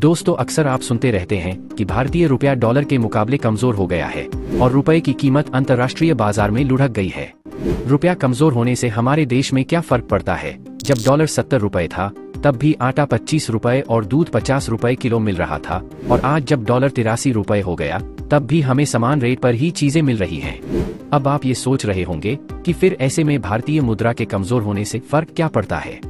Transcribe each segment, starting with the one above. दोस्तों, अक्सर आप सुनते रहते हैं कि भारतीय रुपया डॉलर के मुकाबले कमजोर हो गया है और रुपए की कीमत अंतर्राष्ट्रीय बाजार में लुढ़क गई है। रुपया कमजोर होने से हमारे देश में क्या फर्क पड़ता है? जब डॉलर 70 रुपए था, तब भी आटा 25 रुपए और दूध 50 रुपए किलो मिल रहा था, और आज जब डॉलर 83 रुपए हो गया, तब भी हमें समान रेट पर ही चीजें मिल रही हैं। अब आप ये सोच रहे होंगे कि फिर ऐसे में भारतीय मुद्रा के कमजोर होने से फर्क क्या पड़ता है?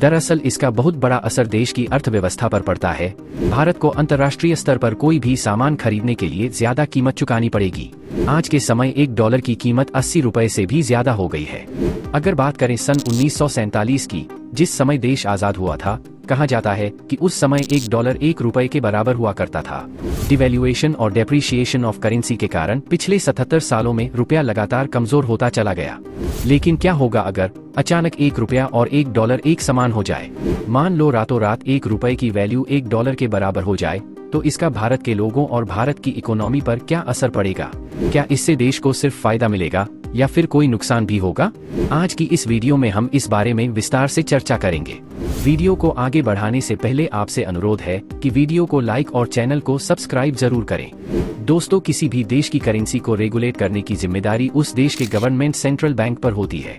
दरअसल इसका बहुत बड़ा असर देश की अर्थव्यवस्था पर पड़ता है। भारत को अंतर्राष्ट्रीय स्तर पर कोई भी सामान खरीदने के लिए ज्यादा कीमत चुकानी पड़ेगी। आज के समय एक डॉलर की कीमत 80 रुपए से भी ज्यादा हो गई है। अगर बात करें सन 1947 की, जिस समय देश आजाद हुआ था, कहा जाता है कि उस समय एक डॉलर 1 रुपए के बराबर हुआ करता था। डिवेल्युएशन और डेप्रिशिएशन ऑफ करेंसी के कारण पिछले 77 सालों में रुपया लगातार कमजोर होता चला गया। लेकिन क्या होगा अगर अचानक 1 रुपया और 1 डॉलर एक समान हो जाए? मान लो रातों रात 1 रुपए की वैल्यू 1 डॉलर के बराबर हो जाए, तो इसका भारत के लोगों और भारत की इकोनॉमी पर क्या असर पड़ेगा? क्या इससे देश को सिर्फ फायदा मिलेगा या फिर कोई नुकसान भी होगा? आज की इस वीडियो में हम इस बारे में विस्तार से चर्चा करेंगे। वीडियो को आगे बढ़ाने से पहले आपसे अनुरोध है कि वीडियो को लाइक और चैनल को सब्सक्राइब जरूर करें। दोस्तों, किसी भी देश की करेंसी को रेगुलेट करने की जिम्मेदारी उस देश के गवर्नमेंट सेंट्रल बैंक पर होती है।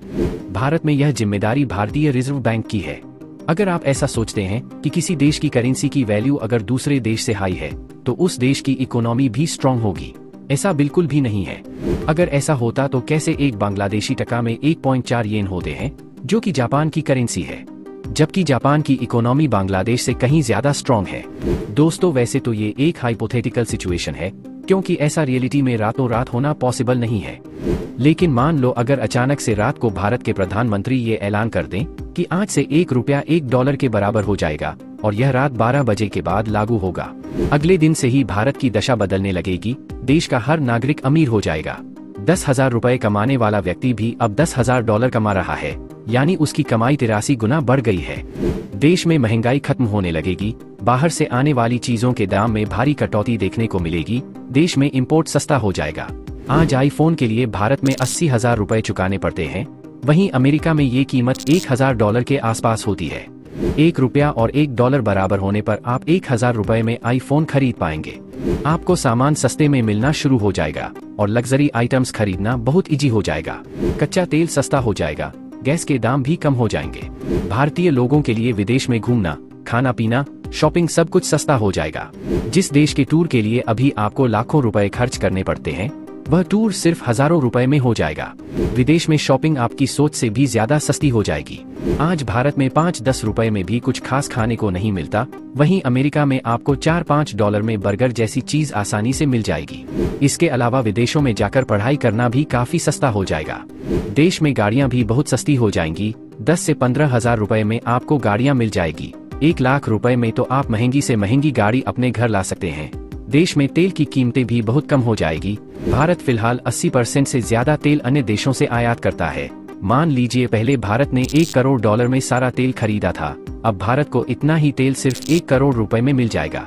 भारत में यह जिम्मेदारी भारतीय रिजर्व बैंक की है। अगर आप ऐसा सोचते हैं कि किसी देश की करेंसी की वैल्यू अगर दूसरे देश से हाई है, तो उस देश की इकोनॉमी भी स्ट्रॉन्ग होगी, ऐसा बिल्कुल भी नहीं है। अगर ऐसा होता तो कैसे एक बांग्लादेशी टका में 1.4 येन होते हैं, जो कि जापान की करेंसी है, जबकि जापान की इकोनॉमी बांग्लादेश से कहीं ज्यादा स्ट्रांग है। दोस्तों, वैसे तो ये एक हाइपोथेटिकल सिचुएशन है, क्योंकि ऐसा रियलिटी में रातों रात होना पॉसिबल नहीं है। लेकिन मान लो अगर अचानक से रात को भारत के प्रधानमंत्री ये ऐलान कर दें कि आज से 1 रुपया 1 डॉलर के बराबर हो जाएगा, और यह रात 12 बजे के बाद लागू होगा, अगले दिन से ही भारत की दशा बदलने लगेगी। देश का हर नागरिक अमीर हो जाएगा। 10,000 रुपए कमाने वाला व्यक्ति भी अब 10,000 डॉलर कमा रहा है, यानी उसकी कमाई 83 गुना बढ़ गई है। देश में महंगाई खत्म होने लगेगी, बाहर से आने वाली चीजों के दाम में भारी कटौती देखने को मिलेगी, देश में इम्पोर्ट सस्ता हो जाएगा। आज आईफोन के लिए भारत में 80,000 रुपए चुकाने पड़ते हैं, वहीं अमेरिका में ये कीमत 1,000 डॉलर के आसपास होती है। 1 रुपया और 1 डॉलर बराबर होने पर आप 1,000 रुपए में आईफोन खरीद पाएंगे। आपको सामान सस्ते में मिलना शुरू हो जाएगा और लग्जरी आइटम्स खरीदना बहुत इजी हो जाएगा। कच्चा तेल सस्ता हो जाएगा, गैस के दाम भी कम हो जाएंगे। भारतीय लोगों के लिए विदेश में घूमना, खाना पीना, शॉपिंग सब कुछ सस्ता हो जाएगा। जिस देश के टूर के लिए अभी आपको लाखों रुपए खर्च करने पड़ते हैं, वह टूर सिर्फ हजारों रुपए में हो जाएगा। विदेश में शॉपिंग आपकी सोच से भी ज्यादा सस्ती हो जाएगी। आज भारत में 5-10 रुपए में भी कुछ खास खाने को नहीं मिलता, वहीं अमेरिका में आपको 4-5 डॉलर में बर्गर जैसी चीज आसानी से मिल जाएगी। इसके अलावा विदेशों में जाकर पढ़ाई करना भी काफी सस्ता हो जाएगा। देश में गाड़ियाँ भी बहुत सस्ती हो जाएंगी। 10 से 15,000 रुपए में आपको गाड़ियाँ मिल जाएगी। 1 लाख रुपए में तो आप महंगी से महंगी गाड़ी अपने घर ला सकते हैं। देश में तेल की कीमतें भी बहुत कम हो जाएगी। भारत फिलहाल 80% से ज्यादा तेल अन्य देशों से आयात करता है। मान लीजिए पहले भारत ने 1 करोड़ डॉलर में सारा तेल खरीदा था, अब भारत को इतना ही तेल सिर्फ 1 करोड़ रुपए में मिल जाएगा।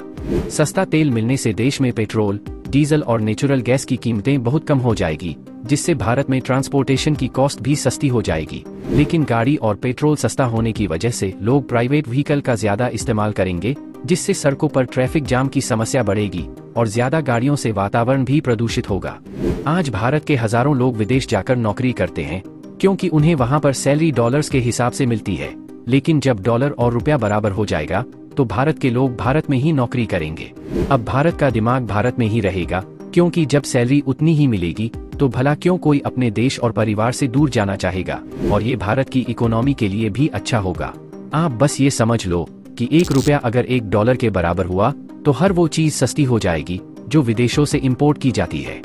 सस्ता तेल मिलने से देश में पेट्रोल, डीजल और नेचुरल गैस की कीमतें बहुत कम हो जाएगी, जिससे भारत में ट्रांसपोर्टेशन की कॉस्ट भी सस्ती हो जाएगी। लेकिन गाड़ी और पेट्रोल सस्ता होने की वजह से लोग प्राइवेट व्हीकल का ज्यादा इस्तेमाल करेंगे, जिससे सड़कों पर ट्रैफिक जाम की समस्या बढ़ेगी और ज्यादा गाड़ियों से वातावरण भी प्रदूषित होगा। आज भारत के हजारों लोग विदेश जाकर नौकरी करते हैं, क्योंकि उन्हें वहां पर सैलरी डॉलर्स के हिसाब से मिलती है। लेकिन जब डॉलर और रुपया बराबर हो जाएगा, तो भारत के लोग भारत में ही नौकरी करेंगे। अब भारत का दिमाग भारत में ही रहेगा, क्योंकि जब सैलरी उतनी ही मिलेगी, तो भला क्यों कोई अपने देश और परिवार से दूर जाना चाहेगा, और ये भारत की इकोनॉमी के लिए भी अच्छा होगा। आप बस ये समझ लो कि 1 रुपया अगर 1 डॉलर के बराबर हुआ, तो हर वो चीज सस्ती हो जाएगी जो विदेशों से इंपोर्ट की जाती है।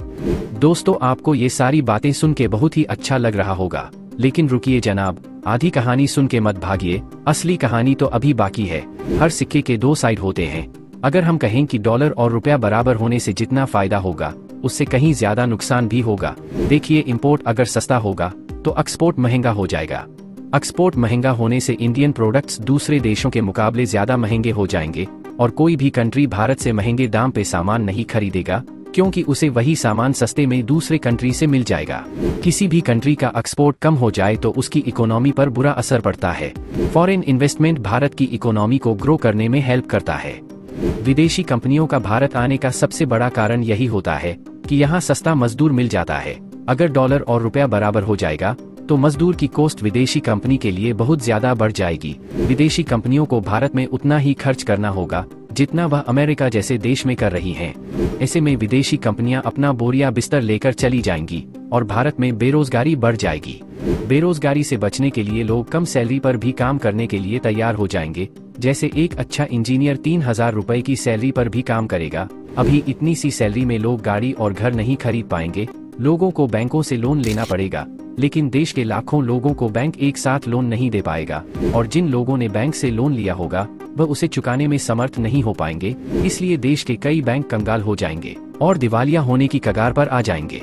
दोस्तों, आपको ये सारी बातें सुन के बहुत ही अच्छा लग रहा होगा, लेकिन रुकिए जनाब, आधी कहानी सुन के मत भागिए, असली कहानी तो अभी बाकी है। हर सिक्के के 2 साइड होते हैं। अगर हम कहें कि डॉलर और रुपया बराबर होने से जितना फायदा होगा, उससे कहीं ज्यादा नुकसान भी होगा। देखिए, इम्पोर्ट अगर सस्ता होगा तो एक्सपोर्ट महंगा हो जाएगा। एक्सपोर्ट महंगा होने से इंडियन प्रोडक्ट्स दूसरे देशों के मुकाबले ज्यादा महंगे हो जाएंगे, और कोई भी कंट्री भारत से महंगे दाम पे सामान नहीं खरीदेगा, क्योंकि उसे वही सामान सस्ते में दूसरे कंट्री से मिल जाएगा। किसी भी कंट्री का एक्सपोर्ट कम हो जाए तो उसकी इकोनॉमी पर बुरा असर पड़ता है। फॉरेन इन्वेस्टमेंट भारत की इकोनॉमी को ग्रो करने में हेल्प करता है। विदेशी कंपनियों का भारत आने का सबसे बड़ा कारण यही होता है कि यहाँ सस्ता मजदूर मिल जाता है। अगर डॉलर और रुपया बराबर हो जाएगा तो मजदूर की कॉस्ट विदेशी कंपनी के लिए बहुत ज्यादा बढ़ जाएगी। विदेशी कंपनियों को भारत में उतना ही खर्च करना होगा जितना वह अमेरिका जैसे देश में कर रही हैं। ऐसे में विदेशी कंपनियां अपना बोरिया बिस्तर लेकर चली जाएंगी और भारत में बेरोजगारी बढ़ जाएगी। बेरोजगारी से बचने के लिए लोग कम सैलरी पर भी काम करने के लिए तैयार हो जाएंगे। जैसे एक अच्छा इंजीनियर 3000 रुपए की सैलरी पर भी काम करेगा। अभी इतनी सी सैलरी में लोग गाड़ी और घर नहीं खरीद पाएंगे। लोगों को बैंकों से लोन लेना पड़ेगा, लेकिन देश के लाखों लोगों को बैंक एक साथ लोन नहीं दे पाएगा और जिन लोगों ने बैंक से लोन लिया होगा वह उसे चुकाने में समर्थ नहीं हो पाएंगे। इसलिए देश के कई बैंक कंगाल हो जाएंगे और दिवालिया होने की कगार पर आ जाएंगे।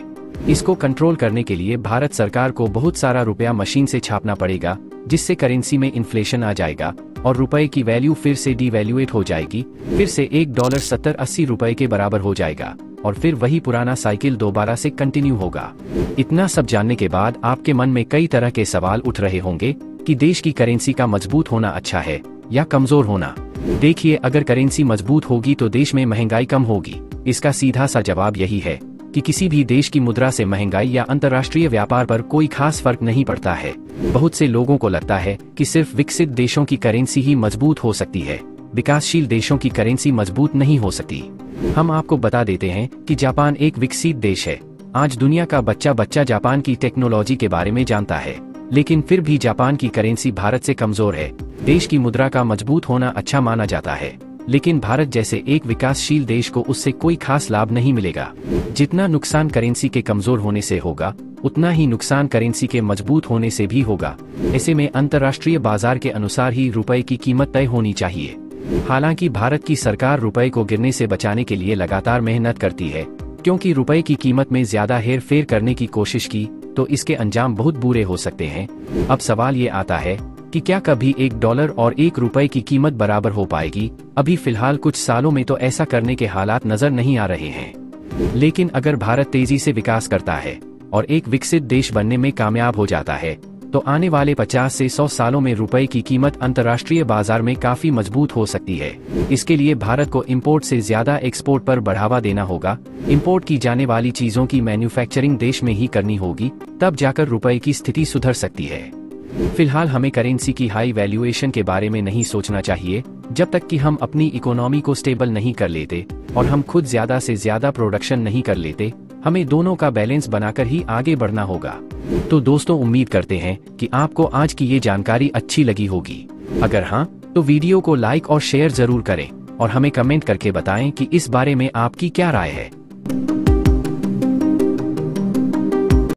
इसको कंट्रोल करने के लिए भारत सरकार को बहुत सारा रुपया मशीन से छापना पड़ेगा, जिससे करेंसी में इन्फ्लेशन आ जाएगा और रुपए की वैल्यू फिर से डिवैल्यूएट हो जाएगी। फिर से $1 70-80 रुपए के बराबर हो जाएगा और फिर वही पुराना साइकिल दोबारा से कंटिन्यू होगा। इतना सब जानने के बाद आपके मन में कई तरह के सवाल उठ रहे होंगे कि देश की करेंसी का मजबूत होना अच्छा है या कमजोर होना। देखिए, अगर करेंसी मजबूत होगी तो देश में महंगाई कम होगी। इसका सीधा सा जवाब यही है कि किसी भी देश की मुद्रा से महंगाई या अंतर्राष्ट्रीय व्यापार पर कोई खास फर्क नहीं पड़ता है। बहुत से लोगों को लगता है कि सिर्फ विकसित देशों की करेंसी ही मजबूत हो सकती है, विकासशील देशों की करेंसी मजबूत नहीं हो सकती। हम आपको बता देते हैं कि जापान एक विकसित देश है। आज दुनिया का बच्चा बच्चा जापान की टेक्नोलॉजी के बारे में जानता है, लेकिन फिर भी जापान की करेंसी भारत से कमजोर है। देश की मुद्रा का मजबूत होना अच्छा माना जाता है, लेकिन भारत जैसे एक विकासशील देश को उससे कोई खास लाभ नहीं मिलेगा। जितना नुकसान करेंसी के कमजोर होने से होगा, उतना ही नुकसान करेंसी के मजबूत होने से भी होगा। ऐसे में अंतर्राष्ट्रीय बाजार के अनुसार ही रुपए की कीमत तय होनी चाहिए। हालांकि भारत की सरकार रुपए को गिरने से बचाने के लिए लगातार मेहनत करती है, क्योंकि रुपए की कीमत में ज्यादा हेर फेर करने की कोशिश की तो इसके अंजाम बहुत बुरे हो सकते हैं। अब सवाल ये आता है कि क्या कभी $1 और ₹1 की कीमत बराबर हो पाएगी? अभी फिलहाल कुछ सालों में तो ऐसा करने के हालात नजर नहीं आ रहे हैं। लेकिन अगर भारत तेजी से विकास करता है और एक विकसित देश बनने में कामयाब हो जाता है तो आने वाले 50 से 100 सालों में रुपए की कीमत अंतर्राष्ट्रीय बाजार में काफी मजबूत हो सकती है। इसके लिए भारत को इंपोर्ट से ज्यादा एक्सपोर्ट पर बढ़ावा देना होगा। इंपोर्ट की जाने वाली चीजों की मैन्युफैक्चरिंग देश में ही करनी होगी, तब जाकर रुपए की स्थिति सुधर सकती है। फिलहाल हमें करेंसी की हाई वैल्यूएशन के बारे में नहीं सोचना चाहिए जब तक कि हम अपनी इकोनॉमी को स्टेबल नहीं कर लेते और हम खुद ज्यादा से ज्यादा प्रोडक्शन नहीं कर लेते। हमें दोनों का बैलेंस बनाकर ही आगे बढ़ना होगा। तो दोस्तों, उम्मीद करते हैं कि आपको आज की ये जानकारी अच्छी लगी होगी। अगर हाँ तो वीडियो को लाइक और शेयर जरूर करें और हमें कमेंट करके बताएं कि इस बारे में आपकी क्या राय है।